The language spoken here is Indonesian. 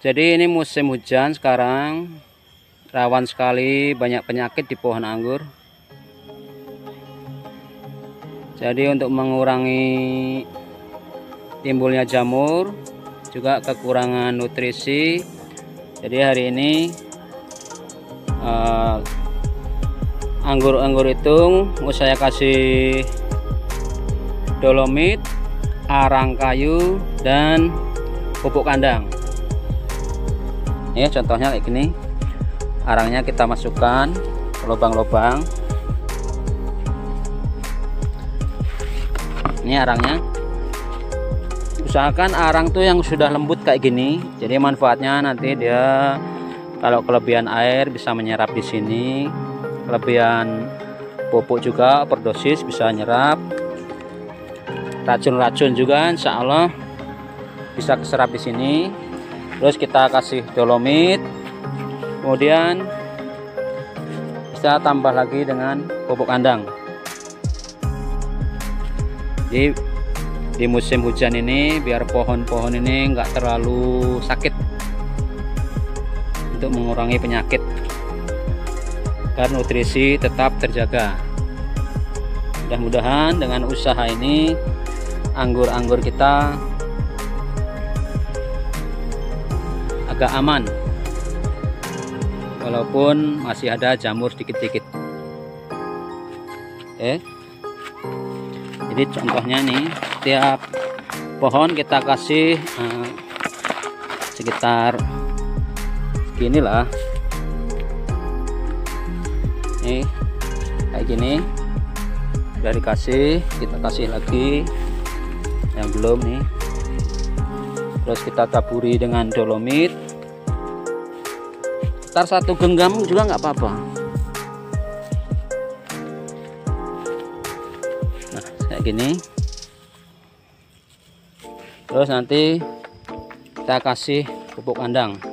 Jadi ini musim hujan sekarang, rawan sekali banyak penyakit di pohon anggur. Jadi untuk mengurangi timbulnya jamur, juga kekurangan nutrisi, jadi hari ini anggur-anggur itu mau saya kasih dolomit, arang kayu, dan pupuk kandang. Ya, contohnya kayak gini. Arangnya kita masukkan ke lubang-lubang. Ini arangnya. Usahakan arang tuh yang sudah lembut kayak gini. Jadi manfaatnya nanti dia kalau kelebihan air bisa menyerap di sini. Kelebihan pupuk juga overdosis bisa nyerap. Racun-racun juga insya Allah bisa keserap di sini. Terus kita kasih dolomit. Kemudian bisa tambah lagi dengan pupuk kandang. Jadi di musim hujan ini biar pohon-pohon ini enggak terlalu sakit, untuk mengurangi penyakit dan nutrisi tetap terjaga. Mudah-mudahan dengan usaha ini anggur-anggur kita agak aman, walaupun masih ada jamur dikit-dikit. Jadi contohnya nih, setiap pohon kita kasih sekitar seginilah, nih kayak gini udah dikasih, kita kasih lagi yang belum nih. Terus kita taburi dengan dolomit. Ntar satu genggam juga nggak apa-apa. Nah, kayak gini. Terus nanti kita kasih pupuk kandang.